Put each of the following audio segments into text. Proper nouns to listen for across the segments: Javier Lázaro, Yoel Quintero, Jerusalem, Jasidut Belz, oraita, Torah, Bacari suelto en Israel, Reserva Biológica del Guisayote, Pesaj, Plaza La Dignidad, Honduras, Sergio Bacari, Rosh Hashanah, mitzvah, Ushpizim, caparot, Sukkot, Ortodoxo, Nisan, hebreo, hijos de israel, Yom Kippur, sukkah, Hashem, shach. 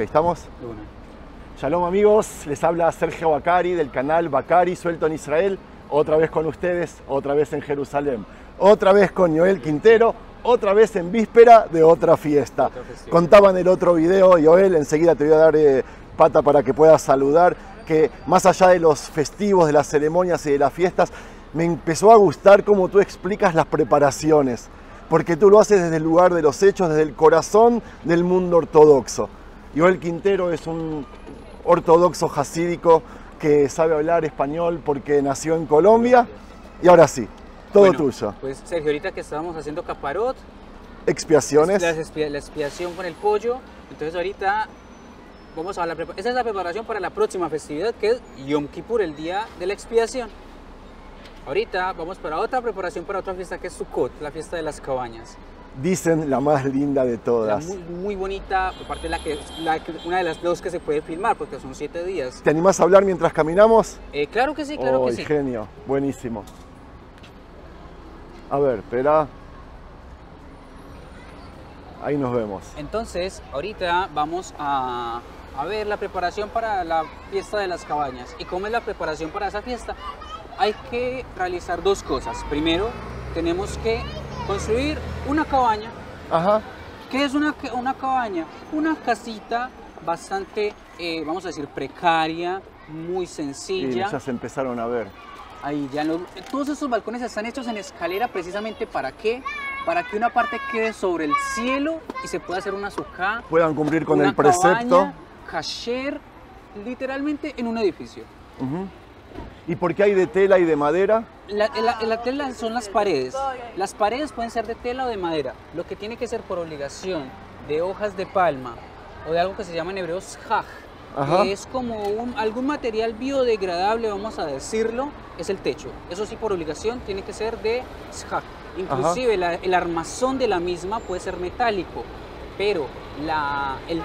Ok, ¿estamos? Luna. Shalom amigos, les habla Sergio Bacari del canal Bacari Suelto en Israel, otra vez con ustedes, otra vez en Jerusalén, otra vez con Yoel Quintero, otra vez en víspera de otra fiesta. Contaba en el otro video, Yoel, enseguida te voy a dar pata para que puedas saludar, que más allá de los festivos, de las ceremonias y de las fiestas, me empezó a gustar cómo tú explicas las preparaciones, porque tú lo haces desde el lugar de los hechos, desde el corazón del mundo ortodoxo. Yoel Quintero es un ortodoxo jasídico que sabe hablar español porque nació en Colombia. Y ahora sí, todo bueno, tuyo. Pues Sergio, ahorita que estábamos haciendo caparot, expiaciones, la expiación con el pollo, entonces ahorita vamos a la preparación. Esa es la preparación para la próxima festividad que es Yom Kippur, el día de la expiación. Ahorita vamos para otra preparación, para otra fiesta que es Sukkot, la fiesta de las cabañas. Dicen la más linda de todas. Muy, muy bonita, aparte una de las dos que se puede filmar porque son 7 días. ¿Te animás a hablar mientras caminamos? Claro que sí, claro que sí. Genio, buenísimo. A ver, espera. Ahí nos vemos. Entonces, ahorita vamos a ver la preparación para la fiesta de las cabañas. ¿Y cómo es la preparación para esa fiesta? Hay que realizar dos cosas. Primero, tenemos que construir una cabaña. Ajá. ¿Qué es una cabaña? Una casita bastante, vamos a decir, precaria, muy sencilla. Y ya se empezaron a ver. Ahí ya todos esos balcones están hechos en escalera precisamente ¿para qué? Para que una parte quede sobre el cielo y se pueda hacer una sukkah. Puedan cumplir con el precepto. Una cabaña, kasher, literalmente en un edificio. Uh-huh. ¿Y por qué hay de tela y de madera? La tela son las paredes. Las paredes pueden ser de tela o de madera. Lo que tiene que ser por obligación de hojas de palma o de algo que se llama en hebreo shach, que es como algún material biodegradable, vamos a decirlo, es el techo. Eso sí, por obligación tiene que ser de shach. Inclusive el armazón de la misma puede ser metálico, pero el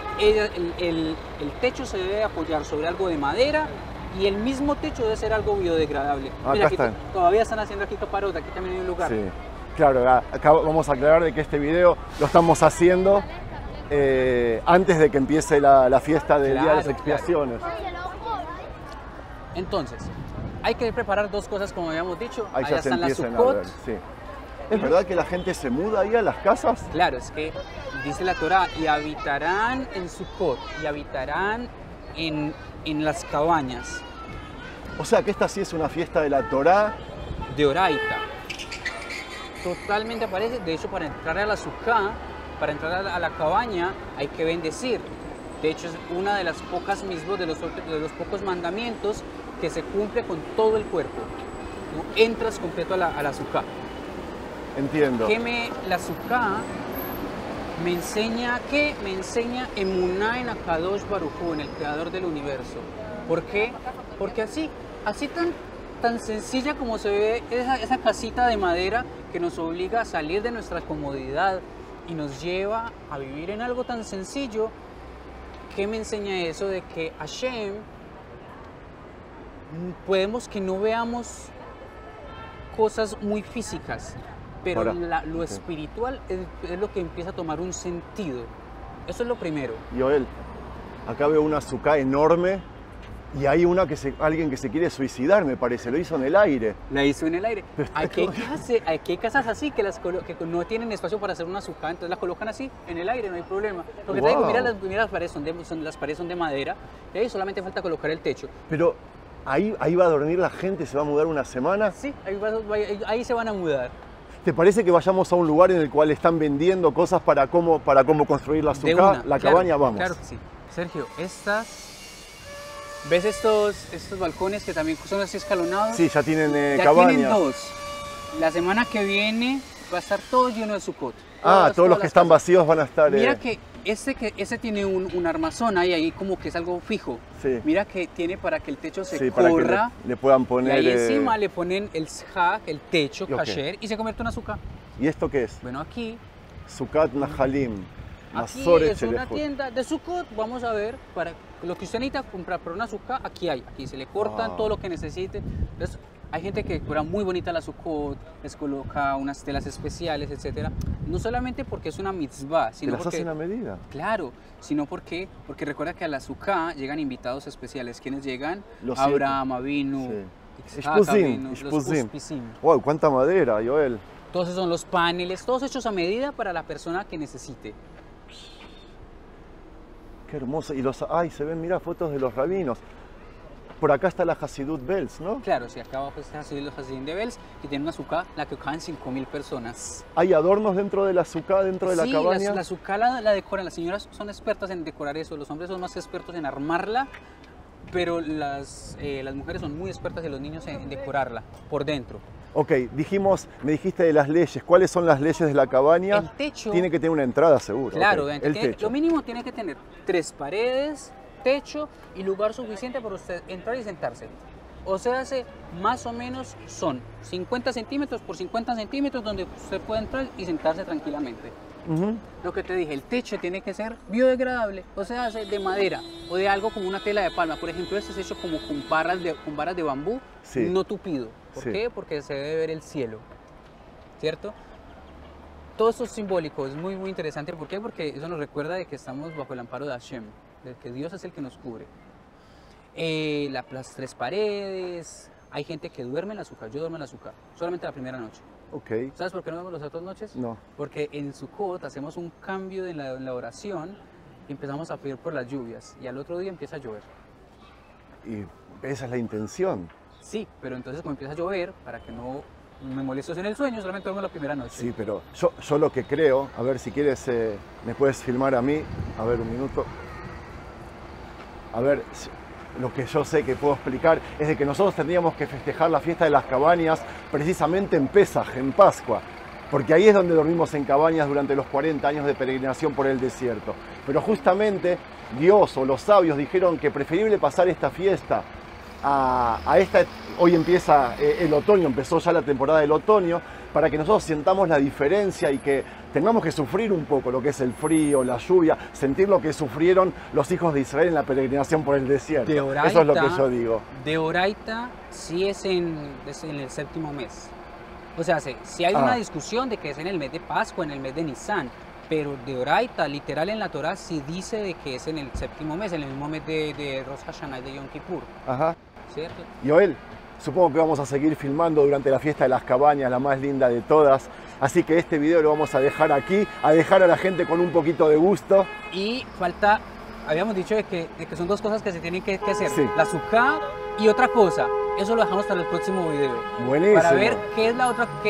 techo se debe apoyar sobre algo de madera. Y el mismo techo debe ser algo biodegradable. Acá mira, aquí están. Todavía están haciendo aquí caparota, aquí también hay un lugar. Sí, claro, acá vamos a aclarar de que este video lo estamos haciendo antes de que empiece la fiesta del Día de las Expiaciones. Claro. Entonces, hay que preparar dos cosas como habíamos dicho. Ahí ya están las sukkot. Sí. ¿Es verdad que la gente se muda ahí a las casas? Claro, es que dice la Torah, y habitarán en sukkot, y habitarán en las cabañas. O sea que esta sí es una fiesta de la Torá. De oraita. Totalmente aparece. De hecho, para entrar a la sukkah, para entrar a la cabaña, hay que bendecir. De hecho, es una de las pocas mismos de los pocos mandamientos que se cumple con todo el cuerpo. No entras completo a la sukkah. Entiendo. La sukkah me enseña que emuná en Akadosh Baruj Hu, en el creador del universo. ¿Por qué? Porque así tan sencilla como se ve esa casita de madera que nos obliga a salir de nuestra comodidad y nos lleva a vivir en algo tan sencillo, ¿qué me enseña eso de que Hashem podemos que no veamos cosas muy físicas? Pero lo espiritual es lo que empieza a tomar un sentido. Eso es lo primero. Yoel, acá veo una sukkah enorme y hay alguien que se quiere suicidar, me parece. Lo hizo en el aire. La hizo en el aire. Aquí hay casas así que no tienen espacio para hacer una sukkah, entonces las colocan así, en el aire, no hay problema. Porque te digo, mira las paredes las paredes son de madera y ahí solamente falta colocar el techo. Pero ahí va a dormir la gente, se va a mudar una semana. Sí, ahí se van a mudar. ¿Te parece que vayamos a un lugar en el cual están vendiendo cosas para cómo construir la sukkah, la cabaña? Vamos. Claro que sí. Sergio, ¿ves estos balcones que también son así escalonados? Sí, ya tienen cabañas. Ya tienen dos. La semana que viene va a estar todo lleno de sukkot. Todos los que están vacíos van a estar... Mira que ese tiene un armazón ahí como que es algo fijo. Sí. Mira que tiene para que el techo se corra. Para que le puedan poner... Y ahí encima le ponen el shach, el techo, kasher, y se convierte en sukkah. ¿Y esto qué es? Bueno, aquí... Sukkot Nahalim. Aquí es una tienda de sukkot. Vamos a ver, para lo que usted necesita comprar para una sukkah, aquí hay. Aquí se le cortan todo lo que necesite. Entonces, Hay gente que cura muy bonita la Sukkot, les coloca unas telas especiales, etc. No solamente porque es una mitzvah, sino porque... ¿Las hacen a medida? Claro, sino porque recuerda que a la Sukkah llegan invitados especiales. ¿Quiénes llegan? Los Abraham, Avinu, sí. Ushpizim. Wow, cuánta madera, Yoel. Todos esos son los paneles, todos hechos a medida para la persona que necesite. Qué hermoso. Y los... Ay, se ven, mira, fotos de los rabinos. Por acá está la Jasidut Belz, ¿no? Claro, sí, acá abajo está la Jasidut Belz, que tiene una sukkah, la que ocupan 5.000 personas. ¿Hay adornos dentro de la sukkah, dentro de la cabaña? Sí, la sukkah la decoran, las señoras son expertas en decorar eso, los hombres son más expertos en armarla, pero las mujeres son muy expertas y los niños en decorarla por dentro. Ok, me dijiste de las leyes. ¿Cuáles son las leyes de la cabaña? El techo. Tiene que tener una entrada, seguro. Claro, okay. Lo mínimo tiene que tener 3 paredes, techo y lugar suficiente para usted entrar y sentarse. O sea, más o menos son 50 centímetros por 50 centímetros donde usted puede entrar y sentarse tranquilamente. Lo que te dije, el techo tiene que ser biodegradable, o sea, de madera o de algo como una tela de palma. Por ejemplo, este es hecho como con varas de bambú, sí. No tupido. ¿Por qué? Porque se debe ver el cielo, ¿cierto? Todo esto es simbólico, es muy, muy interesante. ¿Por qué? Porque eso nos recuerda de que estamos bajo el amparo de Hashem, de que Dios es el que nos cubre. Las 3 paredes, hay gente que duerme en la sukkah, yo duermo en la sukkah, solamente la primera noche. Okay. ¿Sabes por qué no vemos las otras noches? No. Porque en Sukkot hacemos un cambio en la oración y empezamos a pedir por las lluvias y al otro día empieza a llover. Y esa es la intención. Sí, pero entonces cuando empieza a llover, para que no me molestes en el sueño, solamente duermo la primera noche. Sí, pero yo lo que creo, a ver si quieres, me puedes filmar a mí, a ver un minuto. A ver, lo que yo sé que puedo explicar es de que nosotros tendríamos que festejar la fiesta de las cabañas precisamente en Pesaj, en Pascua, porque ahí es donde dormimos en cabañas durante los 40 años de peregrinación por el desierto. Pero justamente Dios o los sabios dijeron que preferible pasar esta fiesta hoy empieza el otoño, empezó ya la temporada del otoño, para que nosotros sintamos la diferencia y que tengamos que sufrir un poco lo que es el frío, la lluvia, sentir lo que sufrieron los hijos de Israel en la peregrinación por el desierto. De oraita, eso es lo que yo digo. De oraita sí es en el 7.º mes. O sea, si hay una discusión de que es en el mes de Pascua, en el mes de Nisan, pero de oraita, literal en la Torah, sí dice de que es en el 7.º mes, en el mismo mes de Rosh Hashanah, de Yom Kippur. Ajá. ¿Cierto? Yoel, supongo que vamos a seguir filmando durante la fiesta de las cabañas, la más linda de todas. Así que este video lo vamos a dejar aquí, a dejar a la gente con un poquito de gusto. Y falta, habíamos dicho de que son 2 cosas que se tienen que hacer, sí. La sukkah y otra cosa. Eso lo dejamos para el próximo video. Buenísimo. Para ver qué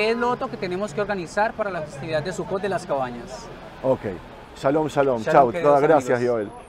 es lo otro que tenemos que organizar para la festividad de Sukkot de las cabañas. Ok. Shalom, shalom. Chao. Todas gracias, Yoel.